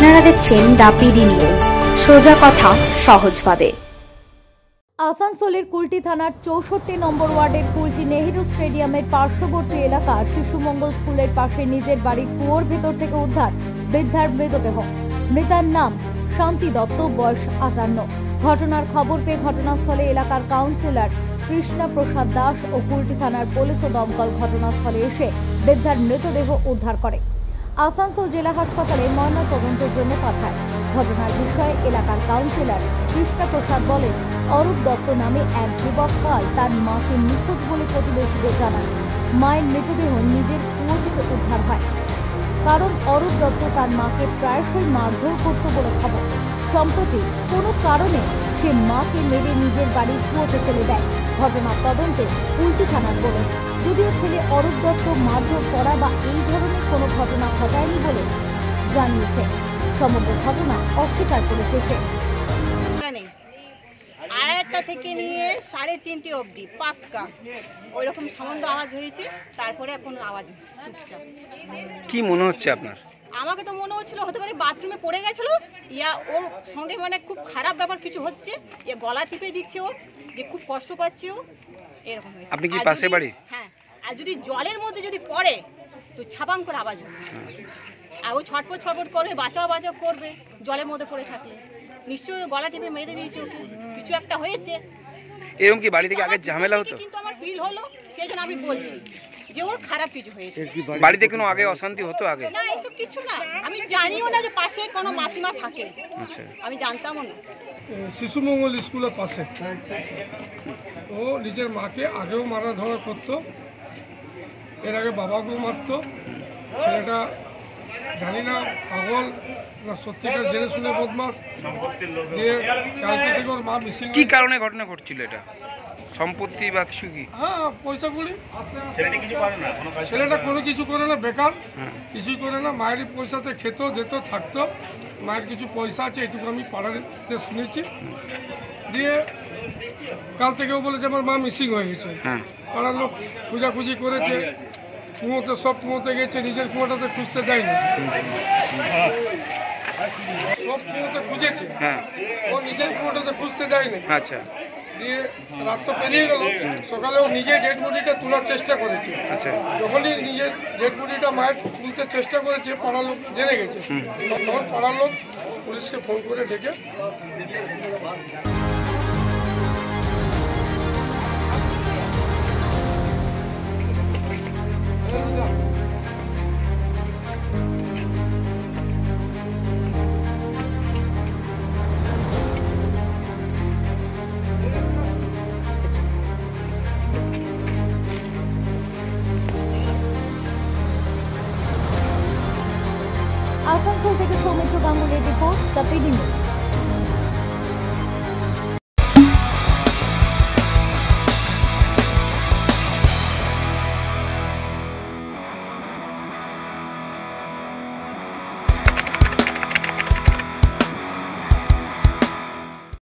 আপনারা দেখছেন ডাপিডি নিউজ, সোজা কথা সহজভাবে। আসানসোলের কুলটি থানার 64 নম্বর ওয়ার্ডের কুলটি নেহেরু স্টেডিয়ামের পার্শ্ববর্তী এলাকা শিশুমঙ্গল স্কুলের পাশে নিজের বাড়ির কুয়োর ভেতর থেকে উদ্ধার বৃদ্ধার মৃতদেহ। মৃতার নাম শান্তি দত্ত, বয়স 58। ঘটনার খবর পেয়ে ঘটনাস্থলে এলাকার কাউন্সিলর কৃষ্ণা প্রসাদ দাস ও কুলটি থানার পুলিশ ও দমকল ঘটনাস্থলে এসে বৃদ্ধার মৃতদেহ উদ্ধার করে আসানসোল জেলা হাসপাতালে ময়নাতদন্তের জন্য পাঠায়। ঘটনার বিষয়ে এলাকার কাউন্সিলর কৃষ্ণা প্রসাদ বলেন, অরূপ দত্ত নামে এক যুবক কাল তার মাকে নিখোঁজ বলে প্রতিবেশীদের জানান। মায়ের মৃতদেহ নিজের কুয়ো থেকে উদ্ধার হয়, কারণ অরূপ দত্ত তার মাকে প্রায়শই মারধর করত বলে খবর। সম্প্রতি কোনো কারণে সে মাকে মেরে নিজের বাড়ির কুয়োতে ফেলে দেয়। ঘটনার তদন্তে কুলটি থানার পুলিশ। যদিও ছেলে অরূপ দত্ত মারধর করা বা এই ধরনের কোনো ঘটনা ঘটায়নি বলে জানিয়েছে, সমগ্র ঘটনা অস্বীকার করেছে সে। ১.৫টা থেকে নিয়ে 3:30 অবধি পাক্কা ওইরকম সামান্য আওয়াজ হয়েছে, তারপরে কোনো আওয়াজ চুপচাপ। কি মনে হচ্ছে আপনার? আমাকে তো মনে হচ্ছিল হতে পারে বাথরুমে পড়ে গেছিল, ইয়া ওর সঙ্গে মানে খুব খারাপ ব্যাপার কিছু হচ্ছে, ইয়ে গলা টিপে দিচ্ছে ও, যে খুব কষ্ট পাচ্ছে ও, এরকম। আপনি কি পাশে বাড়ি? হ্যাঁ। আর যদি জলের মধ্যে যদি পড়ে তো ছাপাং করে আওয়াজ হবে, আর ও ছটপট ছটপট করবে, বাঁচাও বাঁচাও করবে। জলের মধ্যে পড়ে থাকলে নিশ্চয়ই গলা টিপে মেরে দিয়েছে ওকে, কিছু একটা হয়েছে। এরকম কি বাড়ি থেকে আগে ঝামেলা হতো? কিন্তু আমার ফিল হলো, সেই জন্য আমি বলছি যে ওর খারাপ কিছু হয়েছে। বাড়িতে কোনো আগে অশান্তি হতো? আগে না, এসব কিছু না। আমি জানিও না যে পাশে কোনো মাসিমা থাকে, আমি জানতামও না। শিশুমঙ্গল স্কুলের পাশে ও নিজের মাকে আগেও মারা ধরা করতো, এর আগে বাবাকেও মারতো। ছেলেটা জানি না পাগল না সত্যিকার জেনে শুনে বদমাস। কালকে ওর মা মিসিং। কি কারণে ঘটনা ঘটছিল এটা? সম্পত্তি বা কিছু? কি হ্যাঁ, পয়সা করি। ছেলেটা কোনো কিছু করে না, বেকার, কিছুই করে না। মায়ের পয়সাতে খেত, যেত, থাকতো। মায়ের কিছু পয়সা আছে, এটুকু আমি পাড়াতে শুনেছি। দিয়ে কাল থেকে ও বলে যে আমার মা মিসিং হয়ে গেছে। পাড়ার লোক খোঁজাখুঁজি করেছে, কুঁয়োতে সব কুঁয়োতে গেছে, নিজের কুঁয়োটাতে খুঁজতে দেয়নি, সব কুঁয়োতে খুঁজেছে, ও নিজের কুঁয়োটাতে খুঁজতে দেয়নি। আচ্ছা। দিয়ে রাত তো পেরিয়ে গেল, সকালে ও নিজে ডেড বডিটা তোলার চেষ্টা করেছে। আচ্ছা। যখনই নিজের ডেড বডিটা মায়ের তুলতে চেষ্টা করেছে, পাড়ার লোক জেনে গেছে। তখন পাড়ার লোক পুলিশকে ফোন করে ডেকে আসানসোল থেকে সৌমিত্র গাঙ্গুলির রিপোর্ট, দ্য পিডি নিউজ।